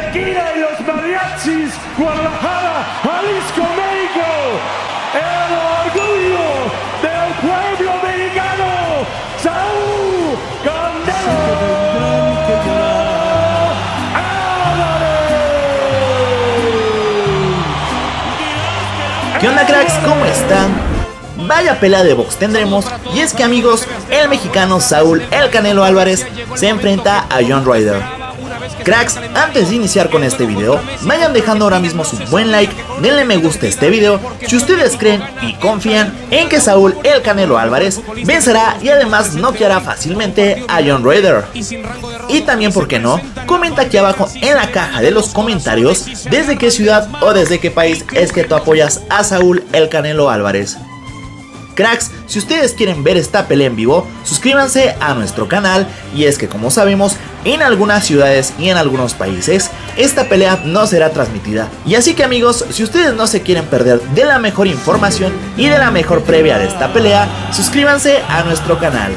tequila y los mariachis, Guadalajara, Jalisco, México, el orgullo del pueblo mexicano, Saúl Canelo Álvarez. ¿Qué onda, cracks? ¿Cómo están? Vaya pelea de box tendremos, y es que, amigos, el mexicano Saúl "El Canelo" Álvarez se enfrenta a John Ryder. Cracks, antes de iniciar con este video, vayan dejando ahora mismo su buen like, denle me gusta a este video si ustedes creen y confían en que Saúl "El Canelo" Álvarez vencerá y además noqueará fácilmente a John Ryder. Y también, ¿por qué no? Comenta aquí abajo en la caja de los comentarios desde qué ciudad o desde qué país es que tú apoyas a Saúl "El Canelo" Álvarez. Cracks, si ustedes quieren ver esta pelea en vivo, suscríbanse a nuestro canal, y es que, como sabemos, en algunas ciudades y en algunos países esta pelea no será transmitida. Y así que, amigos, si ustedes no se quieren perder de la mejor información y de la mejor previa de esta pelea, suscríbanse a nuestro canal.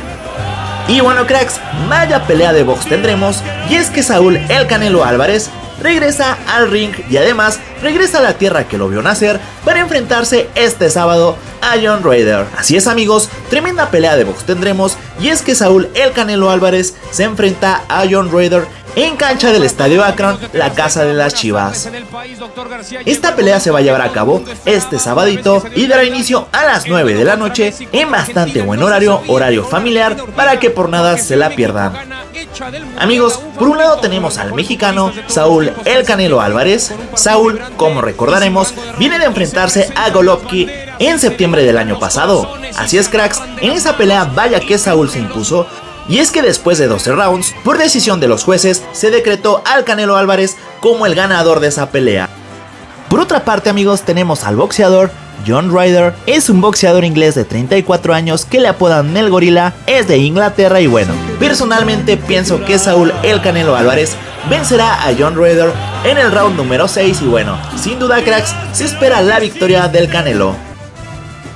Y bueno, cracks, vaya pelea de box tendremos, y es que Saúl "El Canelo" Álvarez regresa al ring y además regresa a la tierra que lo vio nacer para enfrentarse este sábado a John Ryder. Así es, amigos, tremenda pelea de box tendremos, y es que Saúl "El Canelo" Álvarez se enfrenta a John Ryder en cancha del Estadio Akron, la casa de las Chivas. Esta pelea se va a llevar a cabo este sabadito y dará inicio a las 9 de la noche en bastante buen horario, horario familiar, para que por nada se la pierdan. Amigos, por un lado tenemos al mexicano Saúl "El Canelo" Álvarez. Saúl, como recordaremos, viene de enfrentarse a Golovkin en septiembre del año pasado. Así es, cracks, en esa pelea vaya que Saúl se impuso. Y es que después de 12 rounds, por decisión de los jueces, se decretó al Canelo Álvarez como el ganador de esa pelea. Por otra parte, amigos, tenemos al boxeador John Ryder. Es un boxeador inglés de 34 años que le apodan el gorila, es de Inglaterra, y bueno, personalmente pienso que Saúl "El Canelo" Álvarez vencerá a John Ryder en el round número 6, y bueno, sin duda, cracks, se espera la victoria del Canelo.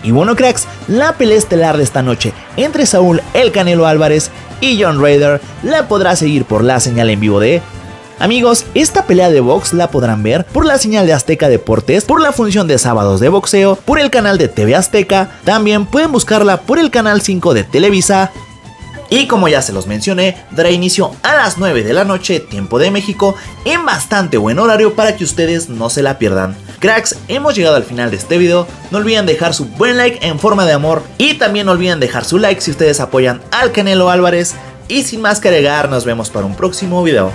Y bueno, cracks, la pelea estelar de esta noche entre Saúl "El Canelo" Álvarez y John Ryder la podrá seguir por la señal en vivo de... Amigos, esta pelea de box la podrán ver por la señal de Azteca Deportes, por la función de sábados de boxeo, por el canal de TV Azteca, también pueden buscarla por el canal 5 de Televisa. Y como ya se los mencioné, dará inicio a las 9 de la noche, tiempo de México, en bastante buen horario para que ustedes no se la pierdan. Cracks, hemos llegado al final de este video, no olviden dejar su buen like en forma de amor, y también no olviden dejar su like si ustedes apoyan al Canelo Álvarez, y sin más que agregar, nos vemos para un próximo video.